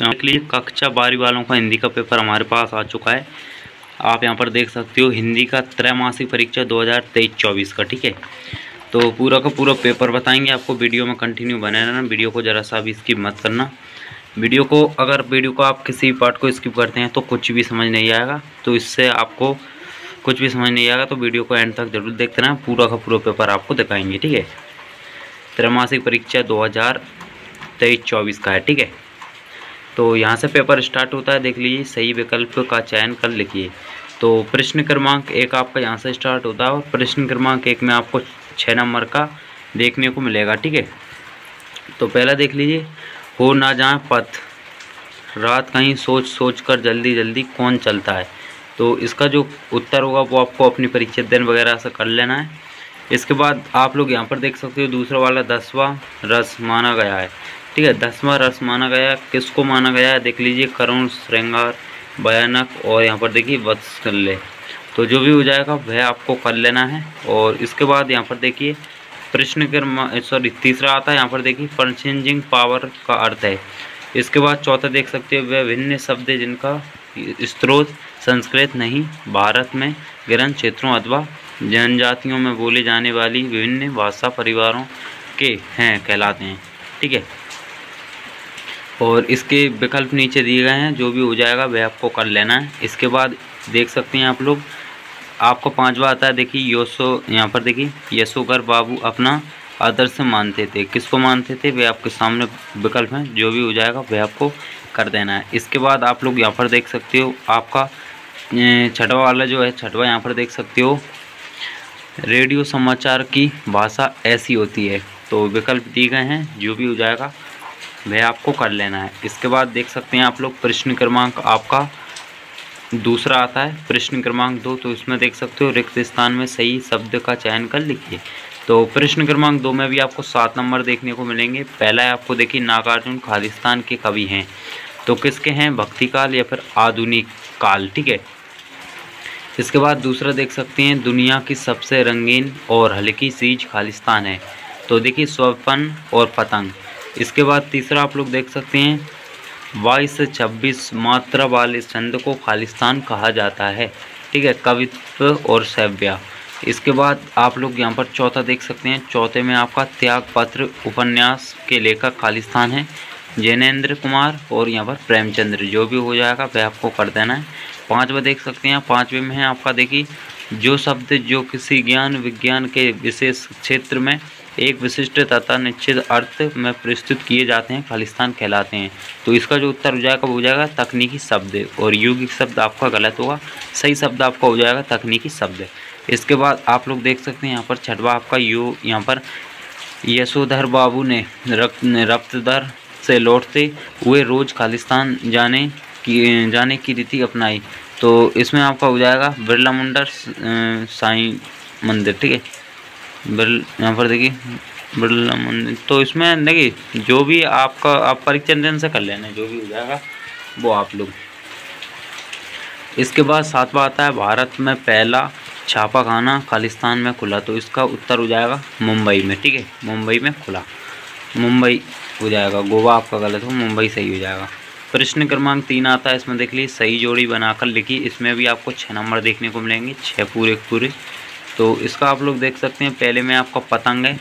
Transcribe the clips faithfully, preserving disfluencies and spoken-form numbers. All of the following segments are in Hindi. यहाँ के लिए कक्षा बारहवीं वालों का हिंदी का पेपर हमारे पास आ चुका है। आप यहाँ पर देख सकते हो हिंदी का त्रैमासिक परीक्षा दो हज़ार तेईस चौबीस का। ठीक है, तो पूरा का पूरा पेपर बताएंगे आपको। वीडियो में कंटिन्यू बने रहना, वीडियो को ज़रा सा भी स्किप मत करना। वीडियो को अगर वीडियो को आप किसी पार्ट को स्किप करते हैं तो कुछ भी समझ नहीं आएगा, तो इससे आपको कुछ भी समझ नहीं आएगा। तो वीडियो को एंड तक जरूर देखते रहना, पूरा का पूरा पेपर आपको दिखाएंगे। ठीक है, त्रैमासिक परीक्षा दो हज़ार तेईस चौबीस का है। ठीक है, तो यहाँ से पेपर स्टार्ट होता है। देख लीजिए, सही विकल्प का चयन कर लिखिए। तो प्रश्न क्रमांक एक आपका यहाँ से स्टार्ट होता है और प्रश्न क्रमांक एक में आपको छः नंबर का देखने को मिलेगा। ठीक है, तो पहला देख लीजिए, हो ना जाए पथ रात कहीं सोच सोच कर जल्दी जल्दी कौन चलता है। तो इसका जो उत्तर होगा वो आपको अपनी परीक्षा दिन वगैरह से कर लेना है। इसके बाद आप लोग यहाँ पर देख सकते हो दूसरा वाला दसवां रस माना गया है। ठीक है, दसवां रस माना गया किसको माना गया है? देख लीजिए, करुण, श्रृंगार, भयानक और यहाँ पर देखिए वत्सल्य। तो जो भी हो जाएगा वह आपको कर लेना है। और इसके बाद यहाँ पर देखिए प्रश्न क्रमांक सॉरी तीसरा आता है। यहाँ पर देखिए फ्रेंचिंग पावर का अर्थ है। इसके बाद चौथा देख सकते हो, वह विभिन्न शब्द जिनका स्रोत संस्कृत नहीं भारत में ग्रहण क्षेत्रों अथवा जनजातियों में बोले जाने वाली विभिन्न भाषा परिवारों के हैं कहलाते हैं। ठीक है, और इसके विकल्प नीचे दिए गए हैं, जो भी हो जाएगा वह आपको कर लेना है। इसके बाद देख सकते हैं आप लोग, आपको पांचवा आता है। देखिए योसो, यहाँ पर देखिए यशोकर बाबू अपना आदर्श मानते थे, किसको मानते थे? वे आपके सामने विकल्प हैं, जो भी हो जाएगा वह आपको कर देना है। इसके बाद आप लोग यहाँ पर देख सकते हो आपका छठवा वाला जो है, छठवा यहाँ पर देख सकते हो, रेडियो समाचार की भाषा ऐसी होती है। तो विकल्प दिए गए हैं, जो भी हो जाएगा वह आपको कर लेना है। इसके बाद देख सकते हैं आप लोग प्रश्न क्रमांक आपका दूसरा आता है, प्रश्न क्रमांक दो। तो इसमें देख सकते हो रिक्त स्थान में सही शब्द का चयन कर लिखिए। तो प्रश्न क्रमांक दो में भी आपको सात नंबर देखने को मिलेंगे। पहला है आपको देखिए, नागार्जुन खालिस्तान के कवि हैं। तो किसके हैं? भक्ति काल या फिर आधुनिक काल। ठीक है, इसके बाद दूसरा देख सकते हैं, दुनिया की सबसे रंगीन और हल्की चीज खालिस्तान है। तो देखिए स्वपन और पतंग। इसके बाद तीसरा आप लोग देख सकते हैं, बाईस से छब्बीस मात्रा वाले छंद को खालिस्तान कहा जाता है। ठीक है, कवित्व और सव्या। इसके बाद आप लोग यहाँ पर चौथा देख सकते हैं, चौथे में आपका त्यागपत्र उपन्यास के लेखक खालिस्तान है जैनेन्द्र कुमार और यहाँ पर प्रेमचंद्र, जो भी हो जाएगा वह आपको कर देना है। पाँचवा देख सकते हैं, पाँचवें में है आपका देखिए, जो शब्द जो किसी ज्ञान विज्ञान के विशेष क्षेत्र में एक विशिष्ट तथा निश्चित अर्थ में प्रस्तुत किए जाते हैं खालिस्तान कहलाते हैं। तो इसका जो उत्तर हो जाएगा हो जाएगा तकनीकी शब्द, और यौगिक शब्द आपका गलत होगा, सही शब्द आपका हो जाएगा तकनीकी शब्द। इसके बाद आप लोग देख सकते हैं यहाँ पर छठवा आपका यो, यहाँ पर यशोधर बाबू ने रक्त रक्तदर से लौटते हुए रोज खालिस्तान जाने की जाने की रीति अपनाई। तो इसमें आपका हो जाएगा बिरला मुंडा साईं मंदिर। ठीक है, बिल यहाँ पर देखिए बिरला मंदिर। तो इसमें देखिए जो भी आपका आप परीक्षा दिन से कर लेना, जो भी हो जाएगा वो आप लोग। इसके बाद सातवां आता है, भारत में पहला छापा खाना खालिस्तान में खुला। तो इसका उत्तर हो जाएगा मुंबई में। ठीक है, मुंबई में खुला, मुंबई हो जाएगा। गोवा आपका गलत हो, मुंबई सही हो जाएगा। प्रश्न क्रमांक तीन आता है, इसमें देख लीजिए सही जोड़ी बनाकर लिखी। इसमें भी आपको छः नंबर देखने को मिलेंगे, छः पूरे पूरे। तो इसका आप लोग देख सकते हैं, पहले में आपका पतंग है।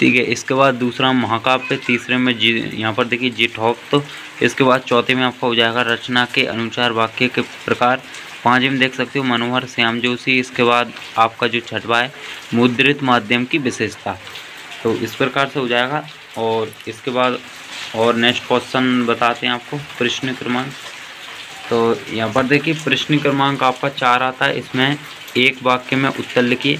ठीक है, इसके बाद दूसरा महाकाव्य, तीसरे में जी यहाँ पर देखिए जीठोप। तो इसके बाद चौथे में आपका हो जाएगा रचना के अनुसार वाक्य के प्रकार। पाँचवें में देख सकते हो मनोहर श्याम जोशी। इसके बाद आपका जो छठवा है, मुद्रित माध्यम की विशेषता। तो इस प्रकार से हो जाएगा। और इसके बाद और नेक्स्ट क्वेश्चन बताते हैं आपको, प्रश्न क्रमांक। तो यहाँ पर देखिए प्रश्न क्रमांक आपका चार आता है, इसमें एक वाक्य में उत्तर लिखिए।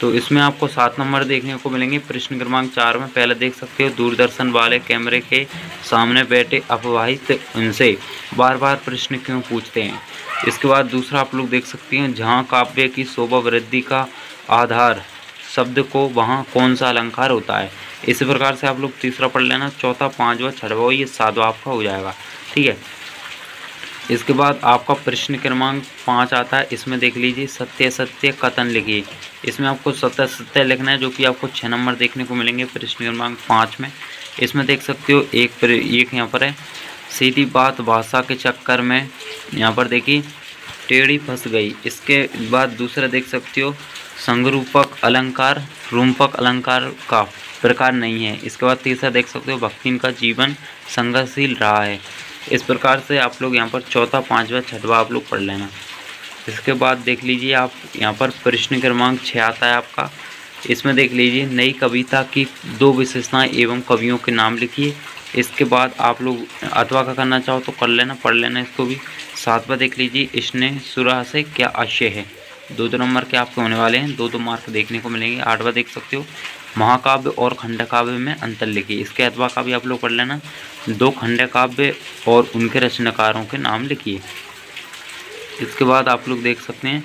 तो इसमें आपको सात नंबर देखने को मिलेंगे प्रश्न क्रमांक चार में। पहले देख सकते हो, दूरदर्शन वाले कैमरे के सामने बैठे अफवाहित उनसे बार बार प्रश्न क्यों पूछते हैं। इसके बाद दूसरा आप लोग देख सकते हैं, जहाँ काव्य की शोभा वृद्धि का आधार शब्द को वहाँ कौन सा अलंकार होता है। इसी प्रकार से आप लोग तीसरा पढ़ लेना, चौथा, पाँचवा, छठवा, ये सातवा आपका हो जाएगा। ठीक है, इसके बाद आपका प्रश्न क्रमांक पाँच आता है, इसमें देख लीजिए सत्य सत्य कथन लिखिए। इसमें आपको सत्य सत्य लिखना है, जो कि आपको छः नंबर देखने को मिलेंगे प्रश्न क्रमांक पाँच में। इसमें देख सकते हो एक एक यहाँ पर है सीधी बात भाषा के चक्कर में यहाँ पर देखिए टेढ़ी फंस गई। इसके बाद दूसरा देख सकते हो संगरूपक अलंकार रूपक अलंकार का प्रकार नहीं है। इसके बाद तीसरा देख सकते हो भक्ति का जीवन संघर्षशील रहा है। इस प्रकार से आप लोग यहाँ पर चौथा पाँचवा छठवा आप लोग पढ़ लेना। इसके बाद देख लीजिए आप यहाँ पर प्रश्न क्रमांक छः आता है आपका। इसमें देख लीजिए नई कविता की दो विशेषताएं एवं कवियों के नाम लिखिए। इसके बाद आप लोग अथवा का करना चाहो तो कर लेना, पढ़ लेना इसको भी। सातवा देख लीजिए इसने सुराह से क्या आशय है। दो दो नंबर के आपके होने वाले हैं, दो दो मार्क देखने को मिलेंगे। आठवा देख सकते हो महाकाव्य और खंडकाव्य में अंतर लिखिए। इसके अथवा का भी आप लोग पढ़ लेना। दो खंडकाव्य और उनके रचनाकारों के नाम लिखिए। इसके बाद आप लोग देख सकते हैं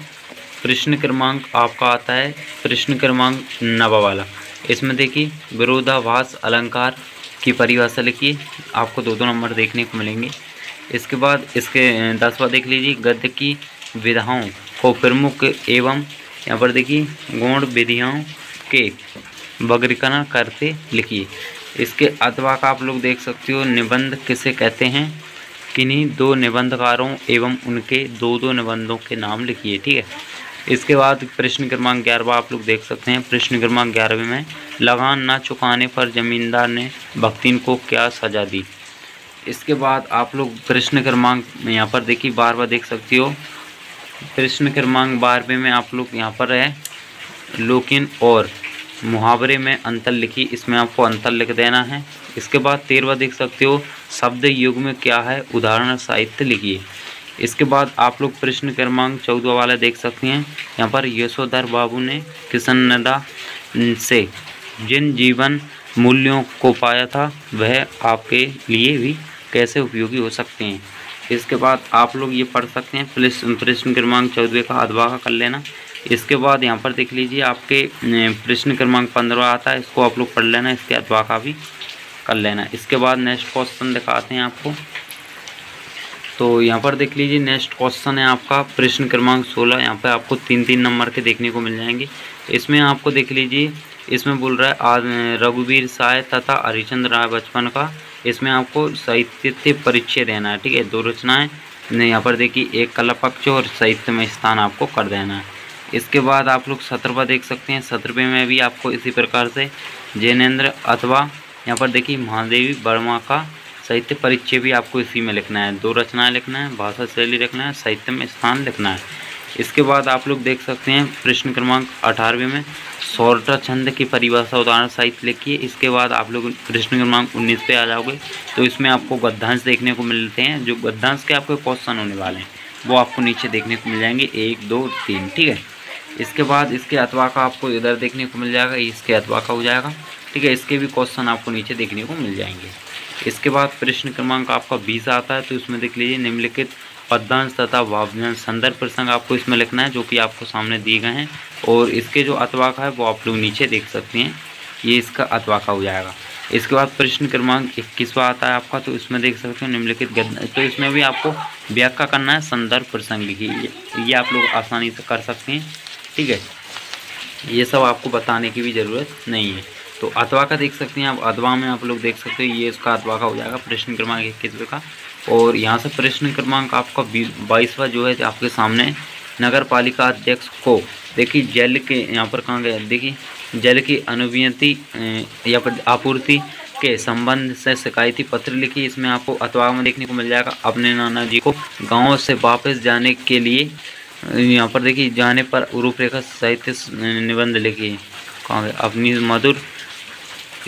प्रश्न क्रमांक आपका आता है प्रश्न क्रमांक नवा वाला। इसमें देखिए विरोधाभास अलंकार की परिभाषा लिखिए। आपको दो दो नंबर देखने को मिलेंगे। इसके बाद इसके दसवा देख लीजिए गद्य की विधाओं को प्रमुख एवं यहाँ पर देखिए गौण विधियों के वर्गीकरण करते लिखिए। इसके अथवा का आप लोग देख सकते हो निबंध किसे कहते हैं। किन्हीं दो निबंधकारों एवं उनके दो दो निबंधों के नाम लिखिए, ठीक है। इसके बाद प्रश्न क्रमांक ग्यारहवा आप लोग देख सकते हैं। प्रश्न क्रमांक ग्यारहवें में लगान ना चुकाने पर जमींदार ने भक्तिन को क्या सजा दी। इसके बाद आप लोग प्रश्न क्रमांक यहाँ पर देखिए बारहवा देख सकती हो। प्रश्न क्रमांक बारहवें में आप लोग यहाँ पर है लोकिन और मुहावरे में अंतर लिखी। इसमें आपको अंतर लिख देना है। इसके बाद तेरहवा देख सकते हो शब्द युग में क्या है उदाहरण साहित्य लिखिए। इसके बाद आप लोग प्रश्न क्रमांक चौदह वाला देख सकते हैं। यहाँ पर यशोधर बाबू ने किसनदा से जिन जीवन मूल्यों को पाया था वह आपके लिए भी कैसे उपयोगी हो सकते हैं। इसके बाद आप लोग ये पढ़ सकते हैं प्रश्न क्रमांक चौदह का अथवा का कर लेना। इसके बाद यहाँ पर देख लीजिए आपके प्रश्न क्रमांक पंद्रह आता है, इसको आप लोग पढ़ लेना। इसके अथवा का भी कर लेना। इसके बाद नेक्स्ट क्वेश्चन दिखाते हैं आपको। तो यहाँ पर देख लीजिए नेक्स्ट क्वेश्चन है आपका प्रश्न क्रमांक सोलह। यहाँ पर आपको तीन तीन नंबर के देखने को मिल जाएंगे। इसमें आपको देख लीजिए इसमें बोल रहा है आज रघुवीर साय तथा हरिश्चंद्र राय बचपन का इसमें आपको साहित्य परिचय देना है, ठीक है। दो रचनाएँ यहाँ पर देखिए एक कला पक्ष और साहित्य में स्थान आपको कर देना है। इसके बाद आप लोग सत्रहवा देख सकते हैं। सत्रहवें में भी आपको इसी प्रकार से जैनेन्द्र अथवा यहाँ पर देखिए महादेवी वर्मा का साहित्य परिचय भी आपको इसी में लिखना है। दो रचनाएं लिखना है, भाषा शैली लिखना है, साहित्य में स्थान लिखना है। इसके बाद आप लोग देख सकते हैं प्रश्न क्रमांक अठारहवें में सौरठा छंद की परिभाषा उदाहरण साहित्य लिखिए। इसके बाद आप लोग प्रश्न क्रमांक उन्नीस पे आ जाओगे तो इसमें आपको गद्यांश देखने को मिलते हैं। जो गद्यांश के आपके क्वेश्चन होने वाले हैं वो आपको नीचे देखने को मिल जाएंगे, एक दो तीन, ठीक है। इसके बाद इसके अथवा का आपको इधर देखने को मिल जाएगा, इसके अथवा का हो जाएगा, ठीक है। इसके भी क्वेश्चन आपको नीचे देखने को मिल जाएंगे। इसके बाद प्रश्न क्रमांक आपका बीस आता है। तो इसमें देख लीजिए निम्नलिखित पद्यांश तथा वाव्यांश संदर्भ प्रसंग आपको इसमें लिखना है जो कि आपको सामने दिए गए हैं। और इसके जो अथवा का है वो आप लोग नीचे देख सकते हैं, ये इसका अथवा का हो जाएगा। इसके बाद प्रश्न क्रमांक इक्कीसवा आता है आपका। तो इसमें देख सकते हो निम्नलिखित गद्य, तो इसमें भी आपको व्याख्या करना है, संदर्भ प्रसंग लिखिए। ये आप लोग आसानी से कर सकते हैं, ठीक है। ये सब आपको बताने की भी ज़रूरत नहीं है। तो अथवा का देख सकते हैं आप। अथवा में आप लोग देख सकते हो ये इसका अथवा का हो जाएगा प्रश्न क्रमांक इक्कीसवे का। और यहाँ से प्रश्न क्रमांक आपका बाईसवा जो है आपके सामने नगर पालिका अध्यक्ष को देखिए जल के यहाँ पर कहाँ गया देखिए जल की अनुवियति या पर आपूर्ति के संबंध से शिकायती पत्र लिखी। इसमें आपको अथवा में देखने को मिल जाएगा अपने नाना जी को गाँव से वापस जाने के लिए यहाँ पर देखिए जाने पर रूपरेखा साहित्य निबंध लिखिए। कहाँ गया अपनी मधुर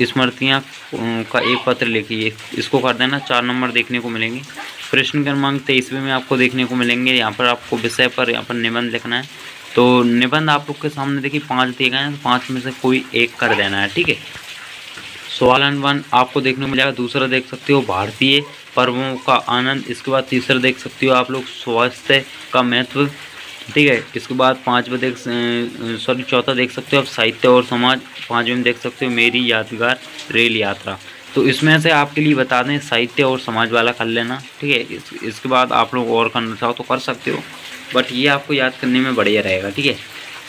स्मृतियाँ का एक पत्र लिखिए, इसको कर देना। चार नंबर देखने को मिलेंगे। प्रश्न क्रमांक तेईसवें में आपको देखने को मिलेंगे। यहाँ पर आपको विषय पर यहाँ पर निबंध लिखना है। तो निबंध आप लोग के सामने देखिए पाँच दिए गए हैं, तो पाँच में से कोई एक कर देना है, ठीक है। सवाल एंड वन आपको देखने को मिलेगा। दूसरा देख सकते हो भारतीय पर्वों का आनंद। इसके बाद तीसरा देख सकते हो आप लोग स्वास्थ्य का महत्व, ठीक है। इसके बाद पाँचवा देख सॉरी चौथा देख सकते हो आप साहित्य और समाज। पाँचवें देख सकते हो मेरी यादगार रेल यात्रा। तो इसमें से आपके लिए बता दें साहित्य और समाज वाला कर लेना, ठीक है। इस, इसके बाद आप लोग और करना चाहो तो कर सकते हो, बट ये आपको याद करने में बढ़िया रहेगा, ठीक है,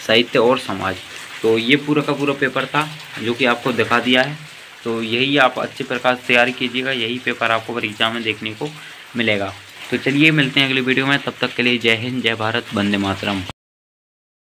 साहित्य और समाज। तो ये पूरा का पूरा पेपर था जो कि आपको दिखा दिया है। तो यही आप अच्छे प्रकार से तैयारी कीजिएगा, यही पेपर आपको परीक्षा में देखने को मिलेगा। तो चलिए मिलते हैं अगली वीडियो में, तब तक के लिए जय हिंद, जय भारत, वंदे मातरम।